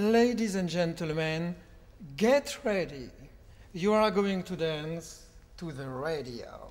Ladies and gentlemen, get ready. You are going to dance to the radio.